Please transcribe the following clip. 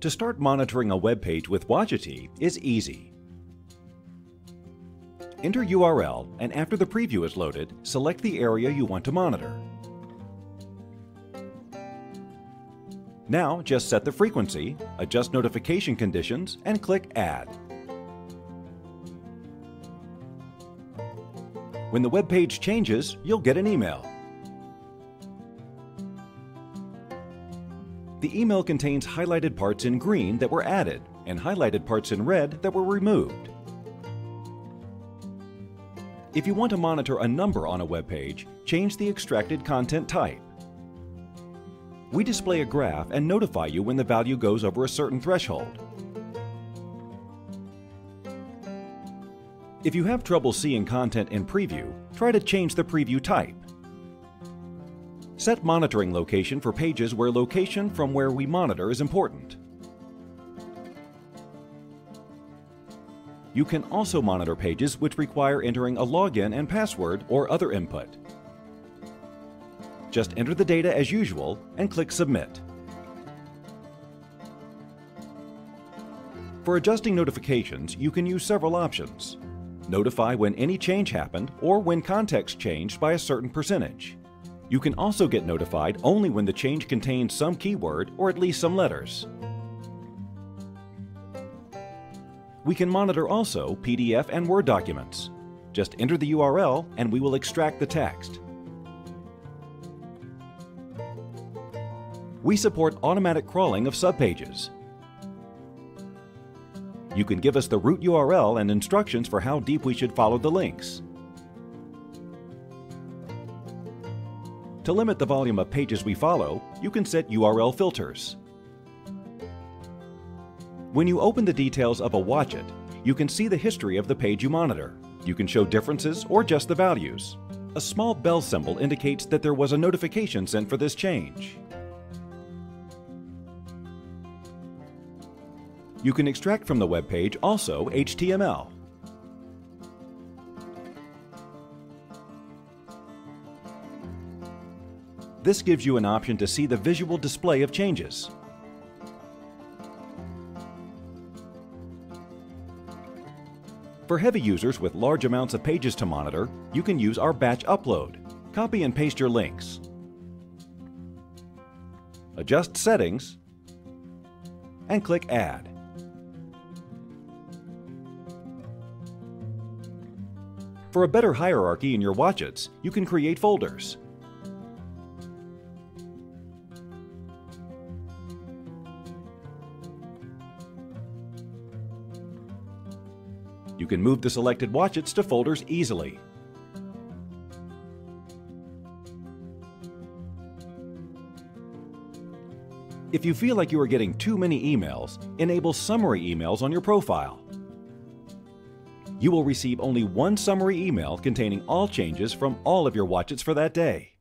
To start monitoring a web page with Wachete is easy. Enter URL, and after the preview is loaded, select the area you want to monitor. Now just set the frequency, adjust notification conditions, and click Add. When the web page changes, you'll get an email. The email contains highlighted parts in green that were added and highlighted parts in red that were removed. If you want to monitor a number on a web page, change the extracted content type. We display a graph and notify you when the value goes over a certain threshold. If you have trouble seeing content in preview, try to change the preview type. Set monitoring location for pages where location from where we monitor is important. You can also monitor pages which require entering a login and password or other input. Just enter the data as usual and click Submit. For adjusting notifications, you can use several options. Notify when any change happened or when context changed by a certain percentage. You can also get notified only when the change contains some keyword or at least some letters. We can monitor also PDF and Word documents. Just enter the URL and we will extract the text. We support automatic crawling of subpages. You can give us the root URL and instructions for how deep we should follow the links. To limit the volume of pages we follow, you can set URL filters. When you open the details of a Wachete, you can see the history of the page you monitor. You can show differences or just the values. A small bell symbol indicates that there was a notification sent for this change. You can extract from the web page also HTML. This gives you an option to see the visual display of changes. For heavy users with large amounts of pages to monitor, you can use our batch upload. Copy and paste your links. Adjust settings and click Add. For a better hierarchy in your Wachetes, you can create folders. You can move the selected Wachetes to folders easily. If you feel like you are getting too many emails, enable summary emails on your profile. You will receive only one summary email containing all changes from all of your Wachetes for that day.